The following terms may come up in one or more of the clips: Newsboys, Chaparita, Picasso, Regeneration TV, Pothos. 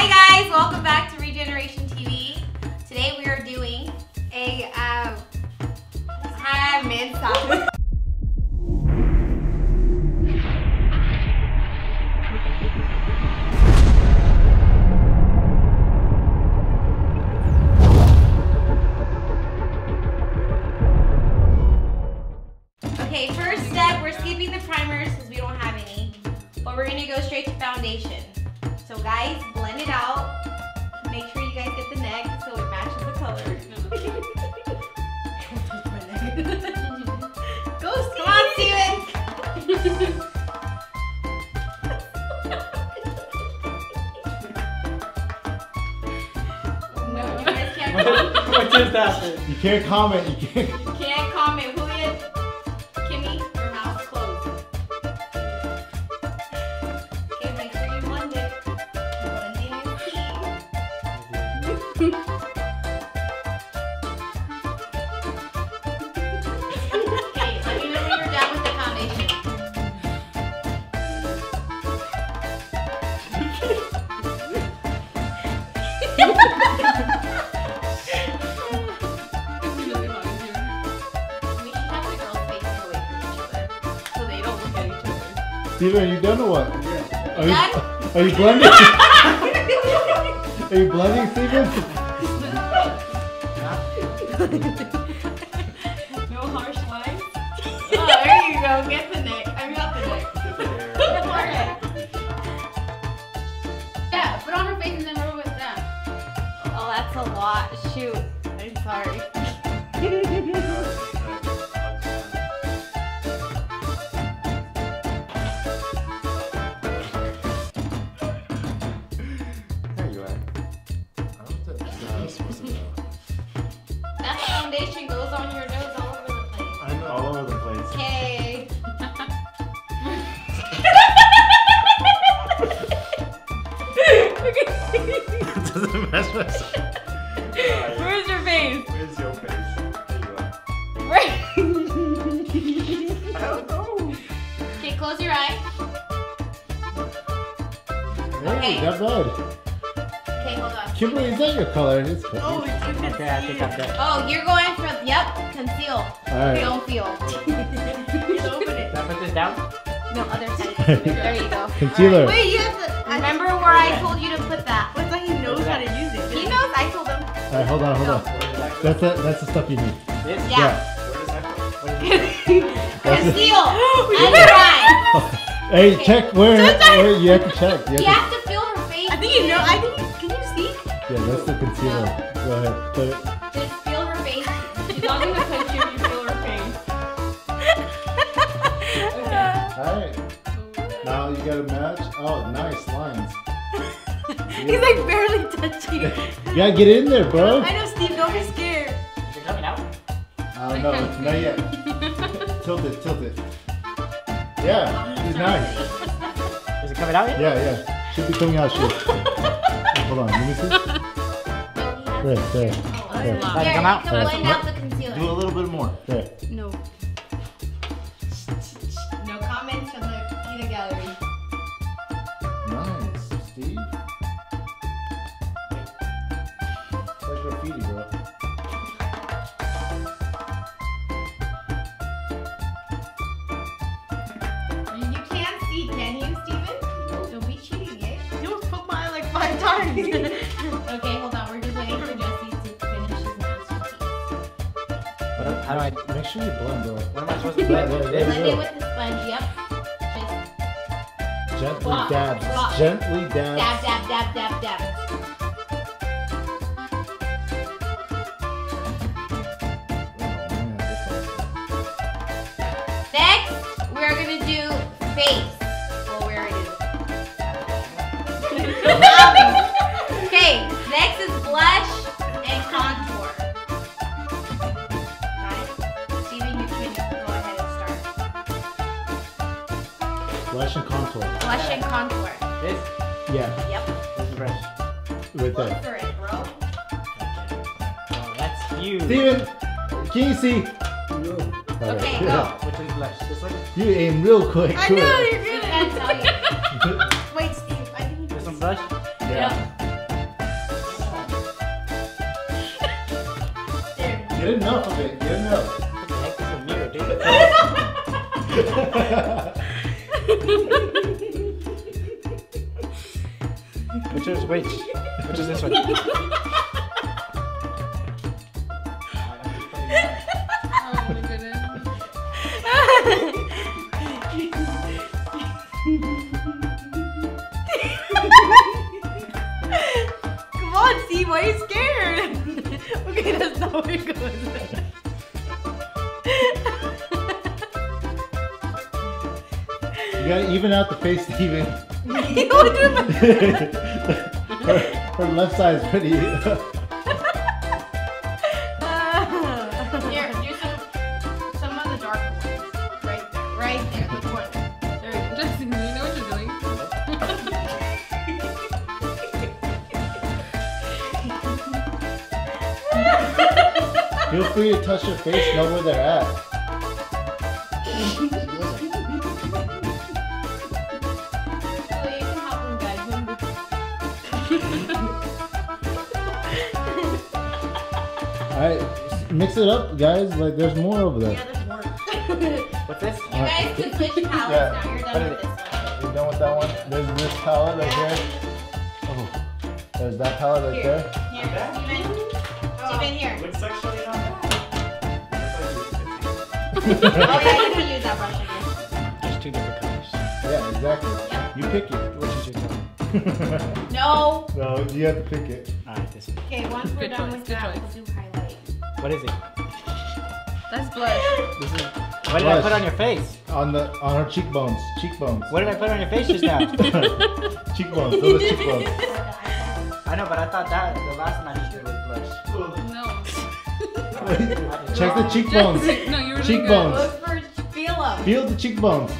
Hi guys, welcome back to Regeneration TV. Today we are doing a stop. Okay, first step, we're skipping the primers because we don't have any, but we're gonna go straight to foundation. So guys, blend it out. Make sure you guys get the neck so it matches the color. Go, come on, Steven. No, you guys can't comment. What just happened? You can't comment. You can't comment. Steven, are you done or what? Are you blending? Are you blending, Steven? No harsh lines? Oh, there you go. Get the neck. I mean, not the neck. The forehead. Yeah, put on her face and then roll with that. Oh, that's a lot. Shoot. I'm sorry. That foundation goes on your nose all over the place. I know. All over the place. Okay. That doesn't match myself. Where's your face? Where's your face? There you are. I don't know. Okay, close your eye. Hey, okay. That's odd. Kimberly, is that your color? It's pretty. Oh, it's okay. Okay, I think I'm done. Oh, you're going for, yep, conceal. Alright. Don't feel. Just open it. Can I put this down? No, other side. There you go. Concealer. Right. Wait, you have to, remember where I told you to put that. Looks like he knows how to use it. He knows, I told him. Alright, hold on. That's the stuff you need. This? Yeah. Conceal. And dry. Hey, okay. Check where you have to check. You have to feel her face. I think yeah, that's the concealer. No. Go ahead. Put it. Just feel her face. She's not going to touch you if you feel her face. Okay. Alright. Now you gotta match. Oh, nice lines. He's like barely touching. You gotta get in there, bro. I know, Steve. Don't be scared. Is it coming out? No, not yet. Tilt it. Yeah, he's nice. Is it coming out yet? Yeah. Should be coming out soon. Hold on, let me see. There. There. Come out. Blend out the concealer. Do a little bit more. There. No. No comments from the peanut gallery. Nice, Steve. It's like graffiti, bro. You can't see, can you, Steven? Don't be cheating, eh? You almost poked my eye like 5 times. Okay, hold on. We're just waiting for Jesse to finish his masterpiece. How do I make sure you blend, though? What am I supposed to blend? Blend it with the sponge. Yep. Just gently dabs. Block. Gently dabs. Dab. Next, we're gonna do face. Okay, next is blush and contour. Alright, Steven, you can go ahead and start. Blush and contour. This? Yeah. Yep. This is fresh. Right there. Look for it, bro. Oh, that's huge. Steven, can you see? No. Right. Okay, go. Which is blush? This one? You aim real quick. I know, you're good. Wait, Steve, I think you can. There's some blush? Yeah. Get enough of it, get enough. Like this in the mirror, dude. Which is which? Which is this one? Oh my goodness. Come on, see, why are you scared? Okay, that's not where it goes. You gotta even out the face, Steven. Her left side is pretty. Here, do some of the dark ones. Right there, the corner. Feel free to touch your face, know where they're at. So you can help them guide them. Alright, mix it up, guys. Like, there's more over there. Yeah, there's more. What's this? You guys can switch palettes now. You're done with this one. You're done with that one? There's this palette right there. Oh, there's that palette right there. Here. Steven, here. Which section? Oh, yeah, you can use that brush again. There's two different colors. Yeah, exactly. Yep. You pick it. Which is your color? No. No, you have to pick it. Alright, this one. Okay, once we're done with that, we'll do highlight. What is it? That's blush. This is, what did I put on your face? On her cheekbones. Cheekbones. What did I put on your face just now? Cheekbones. Those are cheekbones. I know, but I thought that the last one I just did was blush. No. Check the cheekbones. No, you were cheekbones. Look for, feel them. Feel the cheekbones.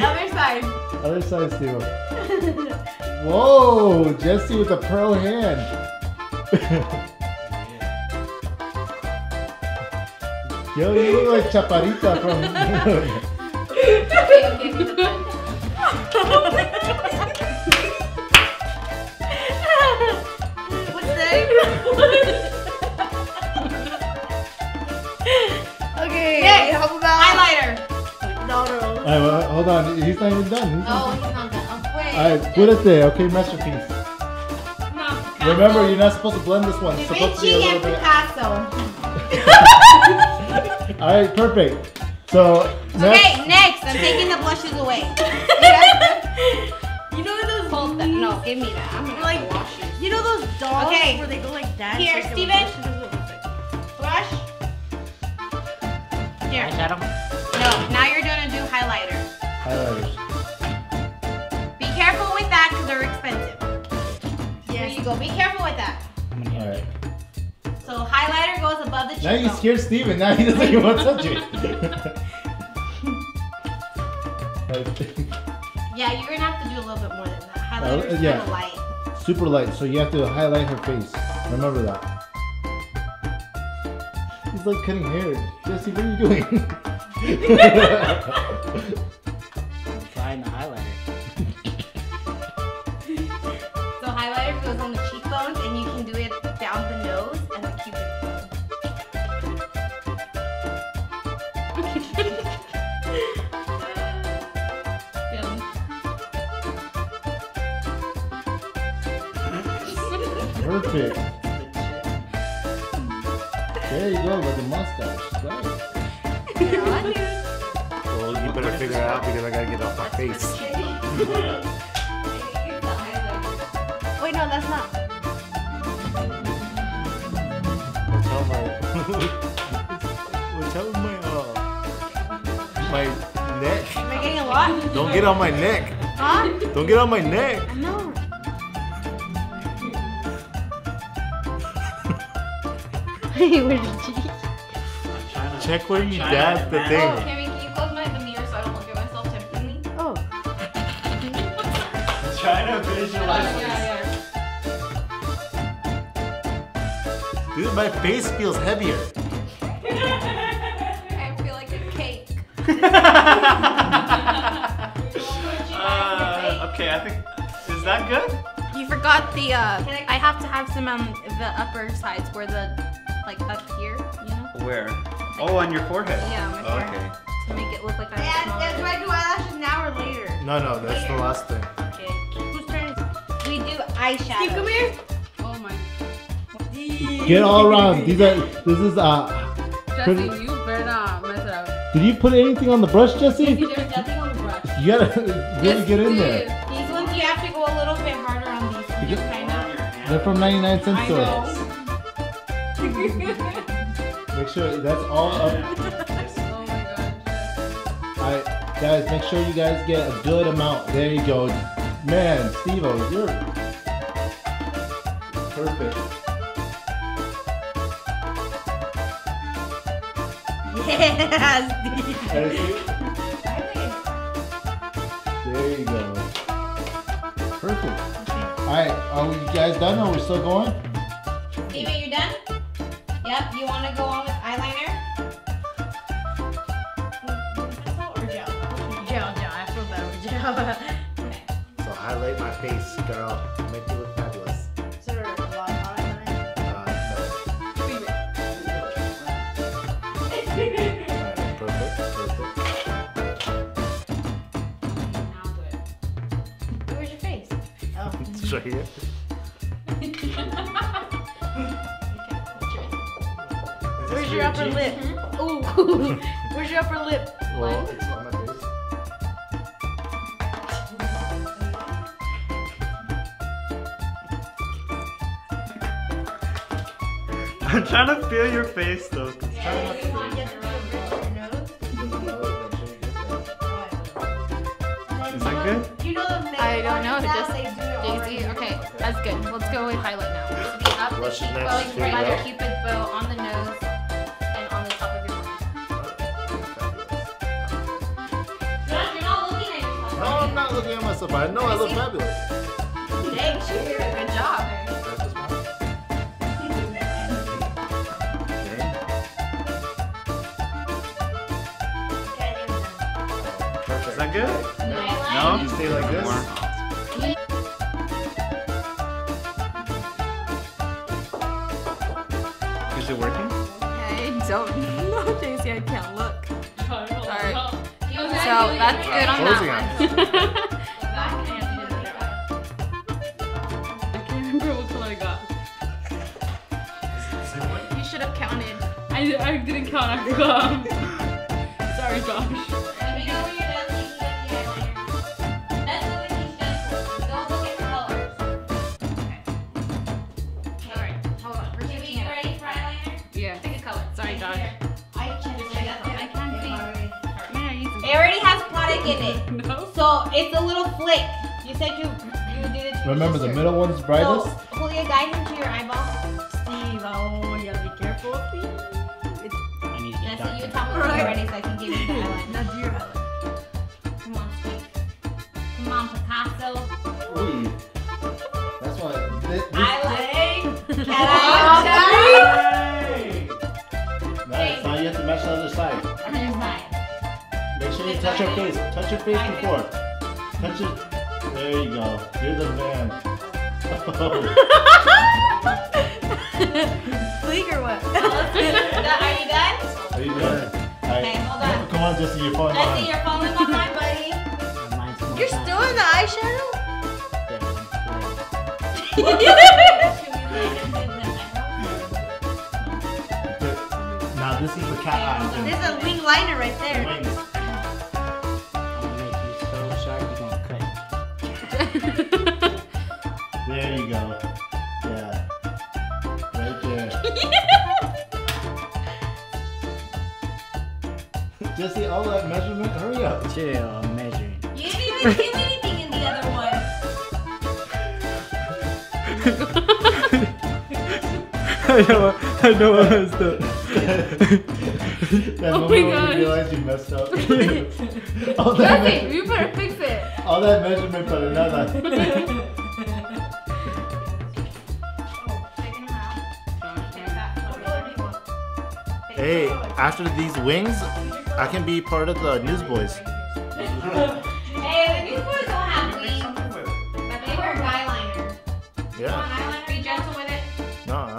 Other side. Other side, Steve. Whoa, Jesse with a pearl hand. Yo, you look like Chaparita from. Okay. Okay. Hey, how about highlighter? No. Alright, well, hold on. He's not even done. He's not done. Alright, okay, masterpiece. No, remember, you're not supposed to blend this one. It's supposed to be a little bit. Picasso. Alright, perfect. So next, I'm taking the blushes away. You know those? Hold that. No, give me that. I'm gonna like wash it. You know those dolls where they go like that? Here, like Steven. Brush. Here. Eyeshadow? No, now you're gonna do highlighter. Highlighters. Be careful with that because they're expensive. Yes. Here you go. Be careful with that. Alright. So highlighter goes above the cheekbone. Now you scared Steven. Now he doesn't even want to touch it. Yeah, you're gonna have to do a little bit more than that. Highlighter is kind of light. Super light, so you have to highlight her face. Remember that. It's like cutting hair. Jesse, what are you doing? I'm trying the highlighter. So highlighter goes on the cheekbones, and you can do it down the nose and the cupid. Perfect. There you go with the mustache. Nice. Well, you better figure it out because I gotta get off my face. Wait, no, that's not. What's on my neck? Am I getting a lot? Don't get on my neck. Huh? Don't get on my neck. No. Check where you dab the thing. Oh, Kimmy, can you close the mirror so I don't look at myself temptingly? Oh. I'm trying to visualize this. Yeah. Dude, my face feels heavier. I feel like a cake. Okay, I think... Is that good? You forgot the, I have to have some on the upper sides where the, like up here, you know? Where? Like, oh, on your forehead. Yeah, on my forehead. Okay. To make it look like I'm smaller. Do I do eyelashes now or later? No, no, that's later. The last thing. Okay. Whose turn is it? We do eyeshadow. Steve, come here. Oh my. Get all around. These are, this is, Jesse, you better not mess it up. Did you put anything on the brush, Jesse? There's nothing on the brush. You gotta really get in there. These ones you have to go a little bit harder on these ones. Because kind of. They're from 99 cents store. I know. Make sure that's all up. Alright, guys, make sure you guys get a good amount. There you go. Man, Steve-o, you're perfect. Yeah, Steve. There you go. Perfect. Alright, are we guys done or are we still going? Steve, are you done? Yep, you want to go on with eyeliner? So highlight my face, girl. Make you look fabulous. So there's a lot of eyeliner? No. Perfect. Now do it. Where's your face? Oh. It's right here. Where's your upper lip? Ooh. Where's your upper lip? Well, I'm trying to feel your face though. Yeah, you want to get the real nose. Is that good? You know the makeup. I don't know. Just Daisy. Okay, that's good. Let's go with highlight now. So up the cheekbone, by the cupid's bow, on the nose, and on the top of your nose. Josh, you're not looking at yourself. No, I'm not looking at myself. I know I look fabulous. Dang, she did a good job. Is that good? No. No? You stay like this? Is it working? I don't know, Daisy. I can't look. Sorry. So that's good on that one. I can't remember what color I got. You should have counted. I didn't count. I forgot. Sorry, Josh. In it. No. So it's a little flick. You said you did it. Remember the middle one's brightest? So Julia, guide him to your eyeball. Steve, oh, you gotta be careful. It's, I need to get so you taught me already, so I can give you the eyeliner. Now do your eyeliner. Come on, Steve. Come on, Picasso. Ooh. That's why I like. Can I? Nice. Now you have to match the other side. Other side. Touch your face. Touch your face before. Touch it. There you go. You're the man. Sleek or what? Are you done? Are you done? Okay, hold on. Come on, Jesse, you're falling behind. Jesse, you're falling behind, buddy. You're still in the eyeshadow? Now this is the cat eye. So there's a wing liner right there. There you go. Yeah. Right there. Jesse, all that measurement, hurry up. Chill, I'm measuring. You didn't even give anything in the other one. I know I messed up. That moment when you realized you messed up. Jesse, you better fix it. All that measurement for another. Oh, hey, after these wings, I can be part of the Newsboys. Hey, the Newsboys don't have wings, but they wear eyeliner. Yeah. Come on, eyeliner, be gentle with it. No,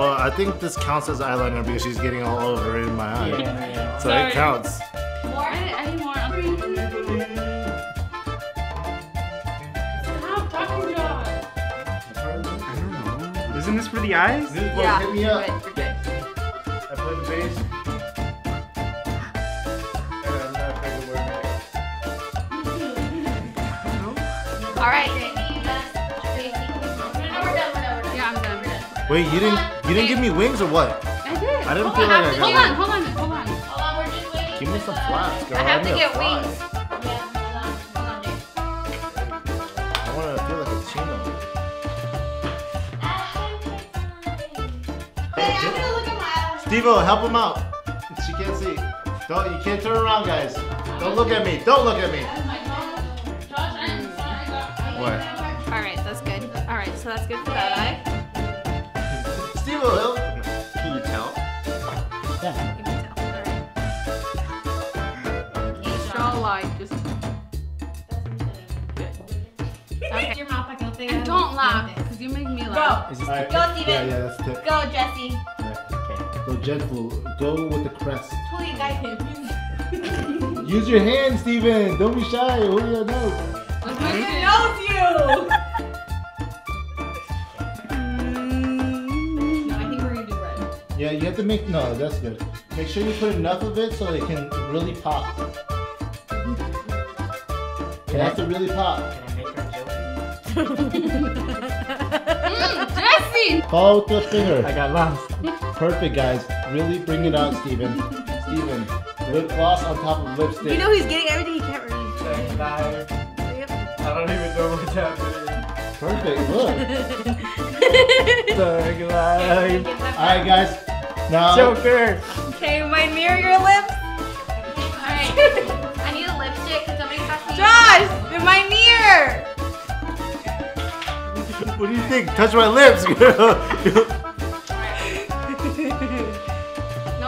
well, I think this counts as eyeliner because she's getting all over in my eye. Yeah. So sorry. It counts. More? I need more. Stop talking, John. I don't know. Isn't this for the eyes? Newsboys, yeah. Hit me up. Good, good. I played the bass. Alright, wait, you didn't give me wings or what? I did. I didn't feel like I got. Hold on, we're just waiting. Give me some flaps, girl. I have to get wings. Yeah, hold on. I want to feel like a chino. Wait, I'm gonna look at my eyes. Steve-o, help him out. She can't see. You can't turn around, guys. Don't look at me. Don't look at me. What? All right, that's good. All right, so that's good for that eye. Steve-o, can you tell? Yeah. You can tell. All right. Each all lie, just good. Okay. Your mouth, and don't laugh, because you make me laugh. Go, right. Go, Steven. Yeah, that's it. Go, Jesse. Okay. Go gentle. Go with the crest. Please, I can. Use your hand, Steven. Don't be shy. Who do you know? Who knows you? No, I think we're gonna do red. Yeah, you have to make no. That's good. Make sure you put enough of it so it can really pop. It has to really pop. Can I make her Jesse! Follow with the finger. I got lost. Perfect, guys. Really bring it out, Steven. Steven, lip gloss on top of lipstick. You know he's getting everything he can't read. I don't even know what's happening. Perfect, look. Sorry, guys. Alright, guys. Now. Joker. Okay, mine mirror your lips. Alright. I need a lipstick because somebody touched me. Josh, they're my mirror. What do you think? Touch my lips, girl. No,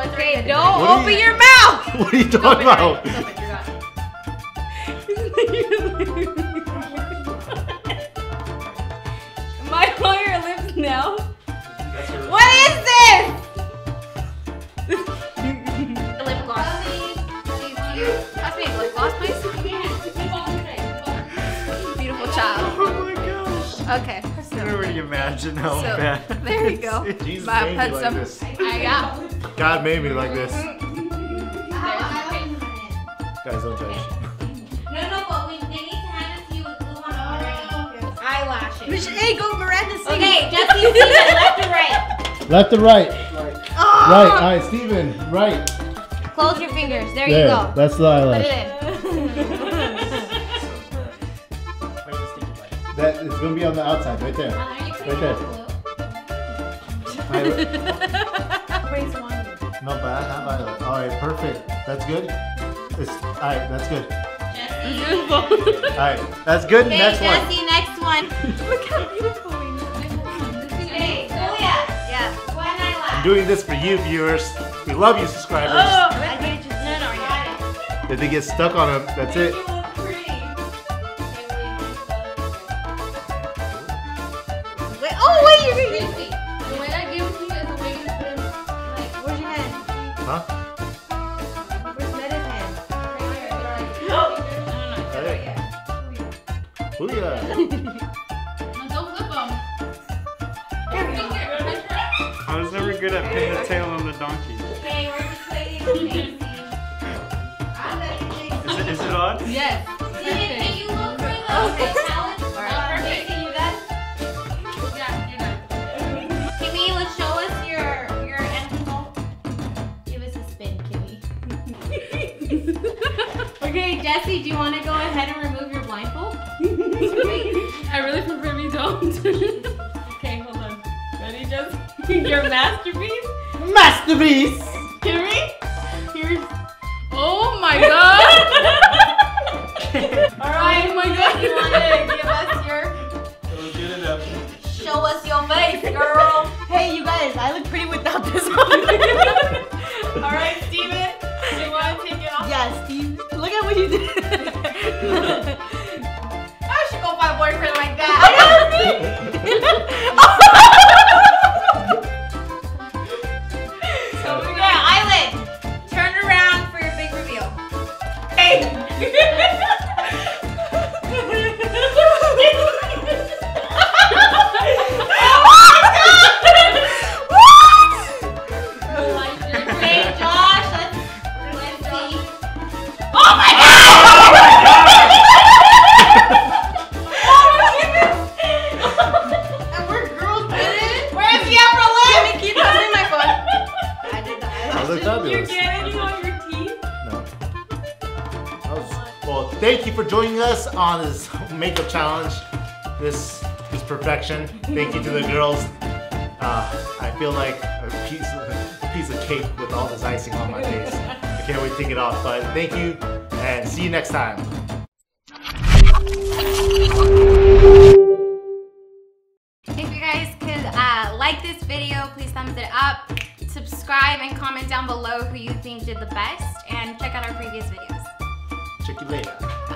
it's okay. Don't open your mouth. What are you talking about? No. What is this? Lip gloss. Pass me a lip gloss, please. Beautiful child. Oh my gosh. Okay. So, can you already imagine how bad? There you go. Jesus made me like this. God made me like this. Guys, don't judge. No, but we need to have a few with glue on our eyelashes. Hey, go Miranda. Okay, Jesse, Steven, left to right. Left to right. Right. Oh. Right. All right, Steven, right. Close your fingers. There you go. That's the eyelash. Put it in. That is going to be on the outside, right there. Right there. Raise one. No, but I have eyelash. All right, perfect. That's good. All right, that's good. Jesse. All right, that's good. Okay, next one. Jesse, next one. Look how beautiful. Doing this for you, viewers. We love you, subscribers. Oh, if they get stuck on them, that's it. Wait, you're gonna get the way I give it to you is the way you put it. Like, where's your hand? Huh? Where's Meta's hand? Right here. Booyah. Good at pinning the tail on the donkey. Okay, we're just waiting for Macy. Is it on? Yes. Can you look for the talent? Perfect. Can you do that? Yeah. Kimmy, let's show us your animal. Give us a spin, Kimmy. Okay, Jesse, do you want to go ahead and remove your blindfold? I really prefer you don't. Your masterpiece? Masterpiece! Can we? Here's... Oh my god! Alright, oh my god! You wanna give us your... It was good enough. Show us your face, girl! Hey, you guys, I look pretty without this one. Alright, Steven, do you wanna take it off? Yeah, Steve, look at what you did. I should go find a boyfriend like that. I know, see? on this makeup challenge. This is perfection. Thank you to the girls. I feel like a piece of cake with all this icing on my face. I can't wait to take it off, but thank you and see you next time. Like this video, please thumbs it up, subscribe, and comment down below who you think did the best, and check out our previous videos. Check you later.